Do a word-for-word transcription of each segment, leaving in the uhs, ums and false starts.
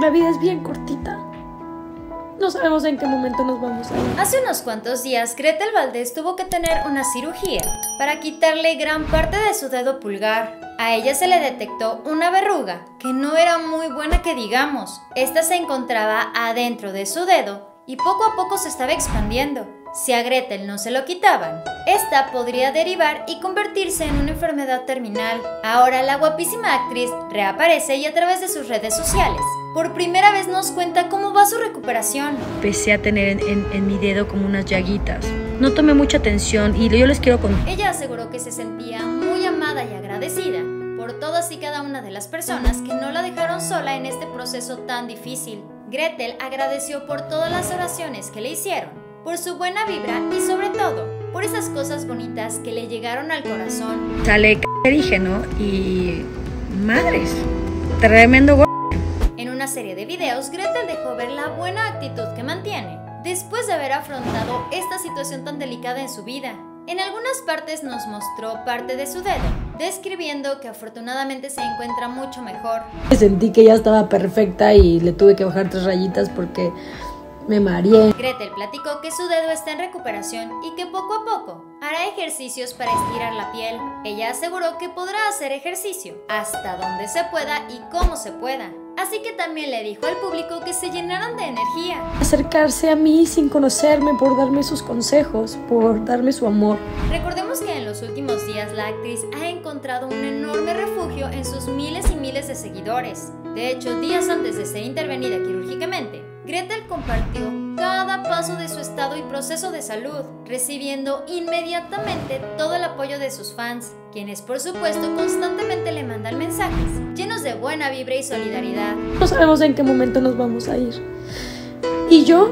La vida es bien cortita. No sabemos en qué momento nos vamos a ir. Hace unos cuantos días, Grettell Valdez tuvo que tener una cirugía para quitarle gran parte de su dedo pulgar. A ella se le detectó una verruga que no era muy buena que digamos. Esta se encontraba adentro de su dedo y poco a poco se estaba expandiendo. Si a Grettell no se lo quitaban, esta podría derivar y convertirse en una enfermedad terminal. Ahora la guapísima actriz reaparece y a través de sus redes sociales por primera vez nos cuenta cómo va su recuperación. Empecé a tener en, en, en mi dedo como unas llaguitas. No tomé mucha atención y yo les quiero contar. Ella aseguró que se sentía muy amada y agradecida por todas y cada una de las personas que no la dejaron sola en este proceso tan difícil. Grettell agradeció por todas las oraciones que le hicieron, por su buena vibra y sobre todo por esas cosas bonitas que le llegaron al corazón. Sale cancerígeno y madres, tremendo gol. En una serie de videos, Grettell dejó ver la buena actitud que mantiene después de haber afrontado esta situación tan delicada en su vida. En algunas partes nos mostró parte de su dedo, describiendo que afortunadamente se encuentra mucho mejor. Sentí que ya estaba perfecta y le tuve que bajar tres rayitas porque me mareé. Grettell platicó que su dedo está en recuperación y que poco a poco hará ejercicios para estirar la piel. Ella aseguró que podrá hacer ejercicio hasta donde se pueda y cómo se pueda. Así que también le dijo al público que se llenaron de energía. Acercarse a mí sin conocerme, por darme sus consejos, por darme su amor. Recordemos que en los últimos días la actriz ha encontrado un enorme refugio en sus miles y miles de seguidores. De hecho, días antes de ser intervenida quirúrgicamente, Grettell compartió cada paso de su estado y proceso de salud, recibiendo inmediatamente todo el apoyo de sus fans, quienes por supuesto constantemente le mandan mensajes llenos de buena vibra y solidaridad. No sabemos en qué momento nos vamos a ir. Y yo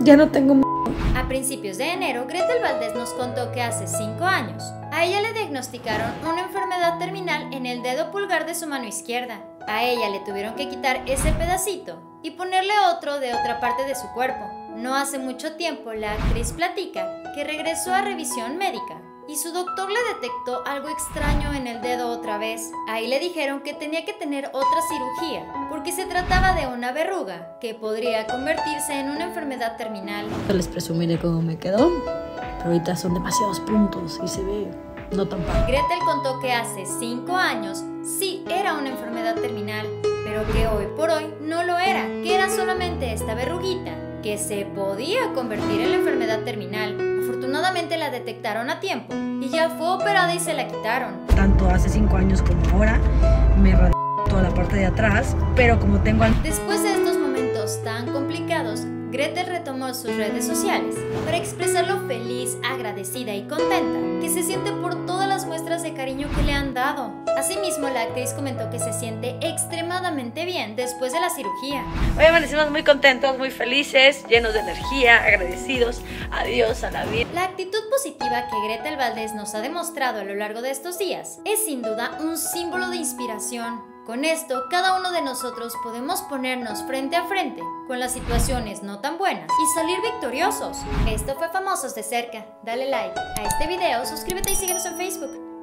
ya no tengo miedo. A principios de enero, Grettell Valdez nos contó que hace cinco años a ella le diagnosticaron una enfermedad terminal en el dedo pulgar de su mano izquierda. A ella le tuvieron que quitar ese pedacito y ponerle otro de otra parte de su cuerpo. No hace mucho tiempo la actriz platica que regresó a revisión médica y su doctor le detectó algo extraño en el dedo otra vez. Ahí le dijeron que tenía que tener otra cirugía porque se trataba de una verruga que podría convertirse en una enfermedad terminal. Les presumiré cómo me quedó, pero ahorita son demasiados puntos y se ve no tan padre. Grettell contó que hace cinco años sí era una enfermedad terminal, pero que hoy por hoy no lo era, que era solamente esta verruguita, que se podía convertir en la enfermedad terminal. Afortunadamente la detectaron a tiempo y ya fue operada y se la quitaron. Tanto hace cinco años como ahora, me radió toda la parte de atrás, pero como tengo... Después de estos momentos tan complicados, Grettell retomó sus redes sociales para expresar lo feliz, agradecida y contenta que se siente por todas las muestras de cariño que le han dado. Asimismo, la actriz comentó que se siente extremadamente bien después de la cirugía. Hoy amanecimos muy contentos, muy felices, llenos de energía, agradecidos a Dios, a la vida. La actitud positiva que Grettell Valdez nos ha demostrado a lo largo de estos días es sin duda un símbolo de inspiración. Con esto, cada uno de nosotros podemos ponernos frente a frente con las situaciones no tan buenas y salir victoriosos. Esto fue Famosos de Cerca. Dale like a este video, suscríbete y síguenos en Facebook.